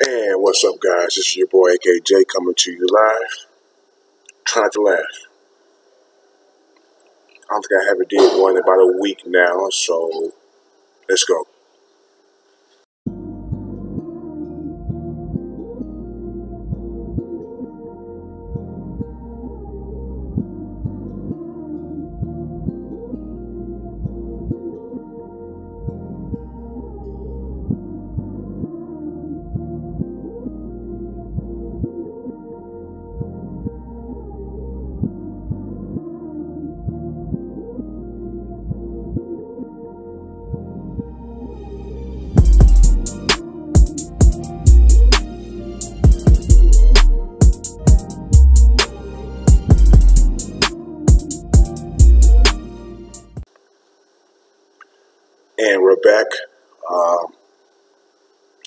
And what's up, guys? This is your boy AKJ coming to you live. Trying to laugh. I don't think I haven't did one in about a week now, so let's go. And we're back.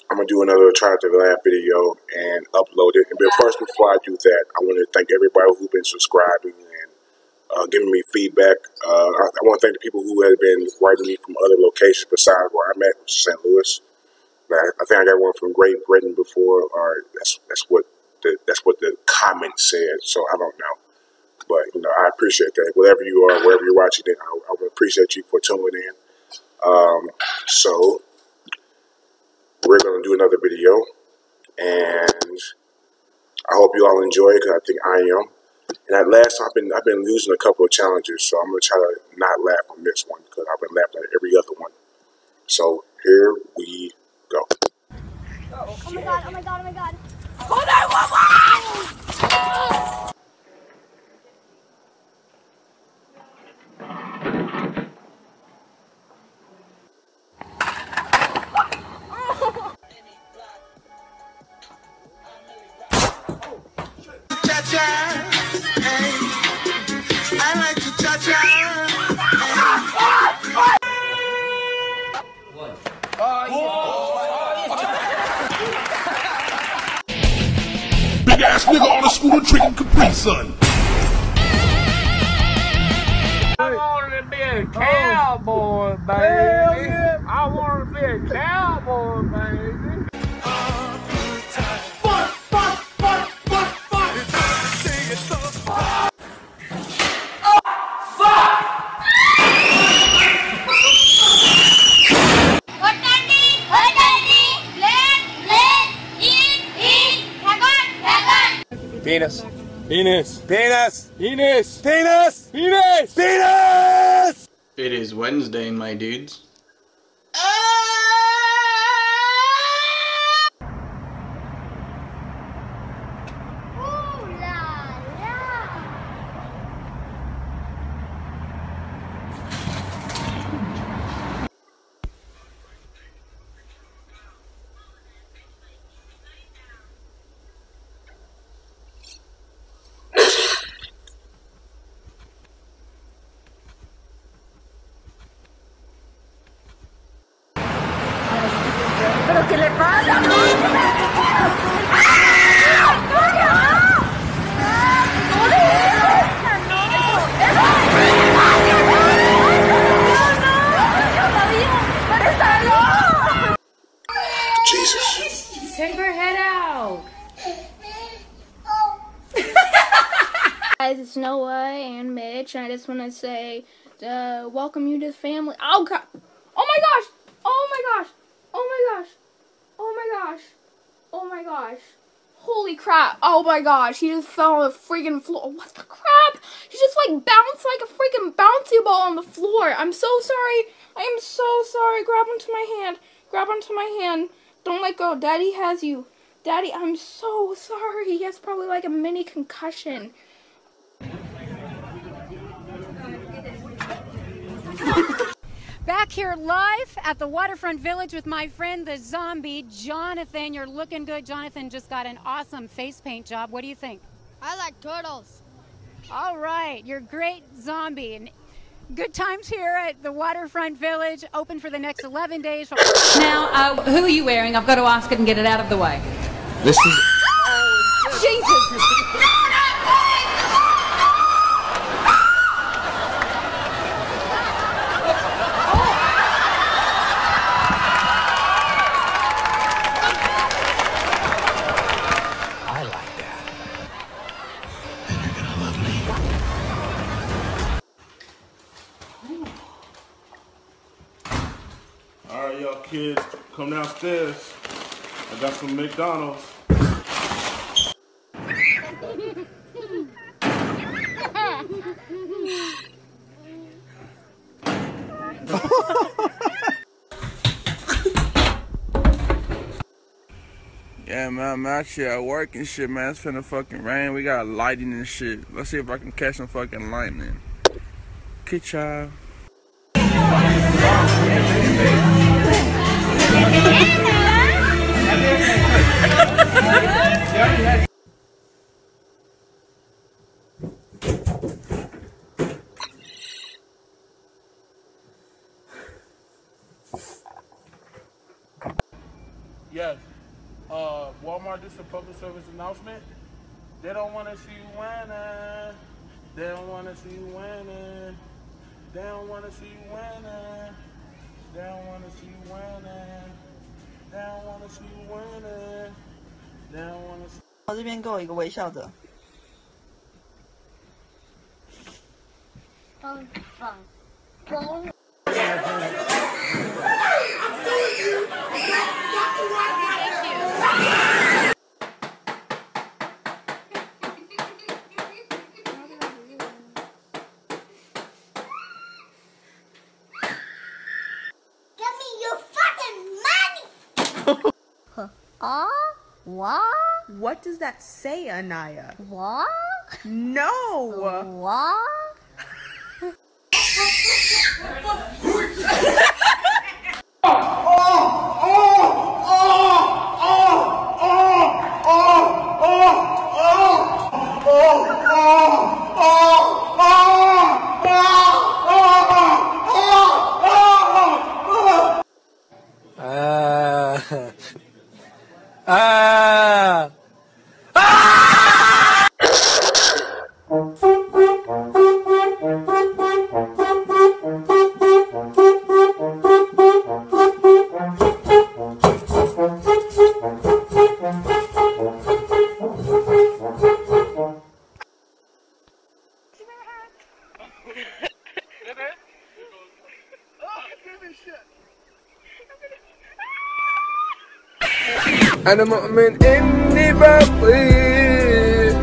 I'm going to do another Try Not to Laugh video and upload it. But first, before I do that, I want to thank everybody who's been subscribing and giving me feedback. I want to thank the people who have been writing me from other locations besides where I'm at, which is St. Louis. I think I got one from Great Britain before, or that's what the comment said, so I don't know. But, you know, I appreciate that. Whatever you are, wherever you're watching it, I would appreciate you for tuning in. So we're gonna do another video, and I hope you all enjoy it, because I think I am. And at last, I've been losing a couple of challenges, so I'm gonna try to not laugh on this one, because I've been laughing at every other one. So here we go. Oh my god! Oh my god! Oh my god! Oh, nigga on the school drinking Capri Sun. I wanted to be a cowboy, baby. Hell yeah. I wanted to be a cowboy, baby. Fuck. It's time to sing it, so fuck. Oh, fuck. What I need? Penis! It is Wednesday, my dudes. It's Noah and Mitch, and I just want to say, welcome you to the family. Oh god! Oh my gosh! Holy crap! Oh my gosh! He just fell on the freaking floor. What the crap? He just like bounced like a freaking bouncy ball on the floor. I'm so sorry. I am so sorry. Grab onto my hand. Don't let go. Daddy has you. Daddy, I'm so sorry. He has probably like a mini concussion. Back here live at the Waterfront Village with my friend, the zombie, Jonathan. You're looking good. Jonathan just got an awesome face paint job. What do you think? I like turtles. All right. You're a great zombie. And good times here at the Waterfront Village. Open for the next 11 days. Now, who are you wearing? I've got to ask it and get it out of the way. This is... Oh, Jesus. Come downstairs. I got some McDonald's. Yeah, man, I'm actually at work and shit, man. It's finna fucking rain. We got lightning and shit. Let's see if I can catch some fucking lightning. Catch y'all. Yes, Walmart, this is a public service announcement. They don't want to see you winning. They don't want to see you winning. They don't want to see you winning. They don't want to see you winning. They don't want to see you winning. They don't want to see you winning. 好，这边给我一个微笑的。蹦蹦蹦。 What does that say, Anaya? What? No! What? أنا مؤمن إني بطيء.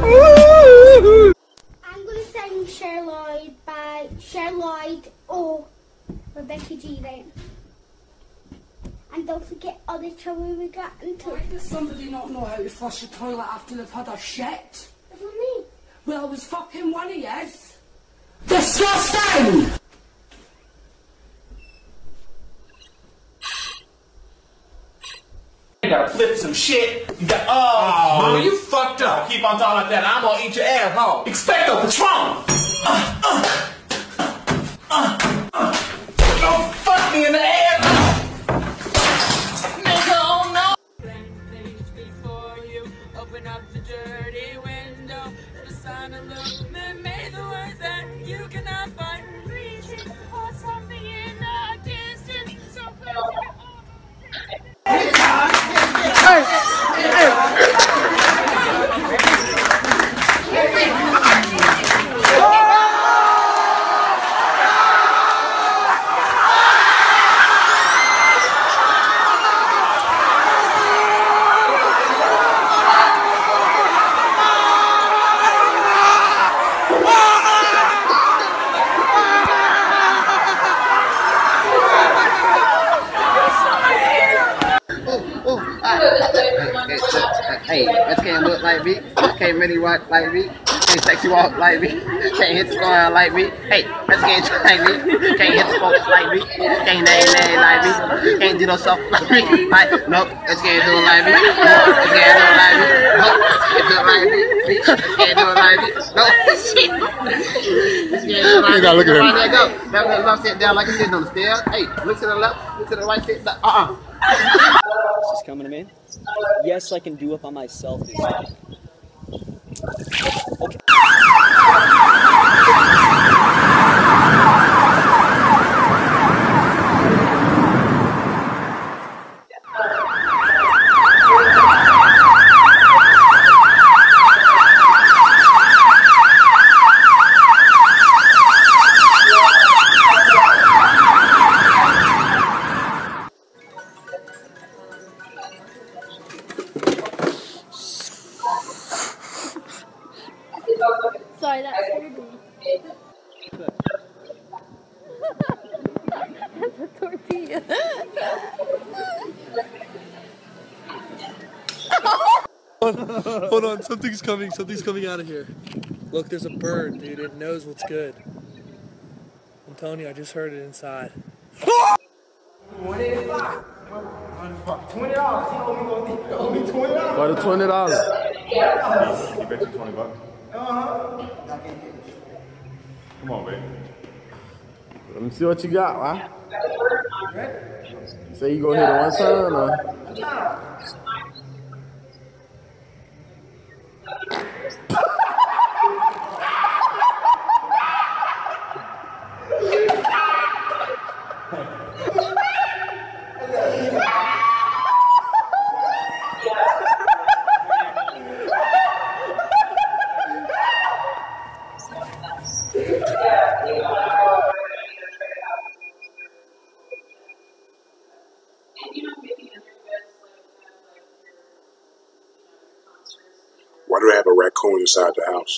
I'm gonna sing Sherlock by Sherlock O, Rebecca G, right? And don't forget all the trouble we got into. Why does somebody not know how to flush the toilet after they've had a shit? It was me. Well, it was fucking one of yours. Disgusting! Flip some shit. You got, oh, mama, you fucked up. Keep on talking like that. I'm gonna eat your ass, home. Expecto Patronum. Don't fuck me in the ass. Nigga, no. Things before you. Open up the dirty window. The sign of love that made the words that you cannot find. Reaching for something in the distance. So close. Hey, this can't look like me, this can't really walk like me, can't sexy walk like me, can't hit the score like me, hey, this can't try like me, can't hit the folks like me, can't lay like me, can't do no stuff like me, like, nope, this can't do it like me, nope, this can't do it like me, nope, this can't do it like me, this can't do it like me, nope, this can't do it like me, gotta look at him. There you go, down to the left, sit down like I'm sitting on the stairs, hey, look to the left, look to the right, sit down, This is coming to me. Yes, I can do it by myself. Okay. sorry, that's terrible. That's a tortilla. Hold on, something's coming out of here. Look, there's a bird, dude. It knows what's good. I'm telling you, I just heard it inside. $20. He owe me $20. What, $20? You bet you $20. Come on, babe. Let me see what you got, huh? Say so you gonna hit it one time, or? Why do they have a raccoon inside the house?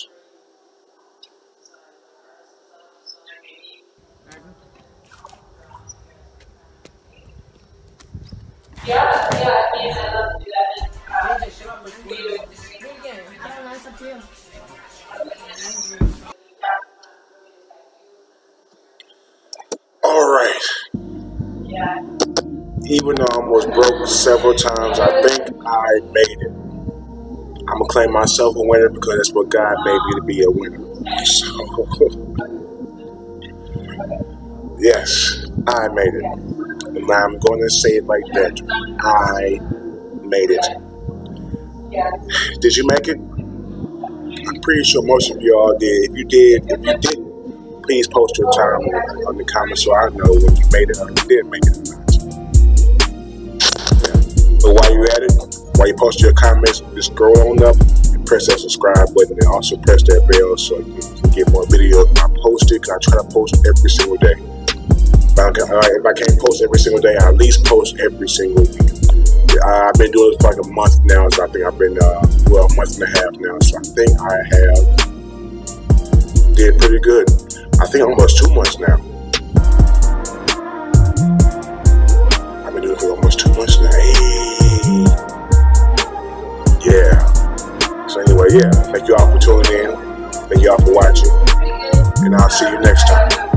Yeah, I love to do that. I don't know, it's up to you. All right. Yeah. Even though I almost broke several times, I think I made it. I'm gonna claim myself a winner because that's what God made me to be, a winner. So, yes, I made it. And I'm gonna say it like that. I made it. Did you make it? I'm pretty sure most of y'all did. If you did, if you didn't, please post your time on the comments so I know when you made it or you didn't make it or not. Yeah. But while you're at it, while you post your comments, just scroll on up and press that subscribe button, and also press that bell so you can get more videos when I post it, because I try to post every single day. If I can't post every single day, I at least post every single week. I've been doing this for like a month now, so I think I've been, well, a month and a half now, so I think I have did pretty good. I think almost 2 months now. I've been doing it for almost 2 months now. Hey. Yeah. So anyway, yeah. Thank you all for tuning in. Thank you all for watching. And I'll see you next time.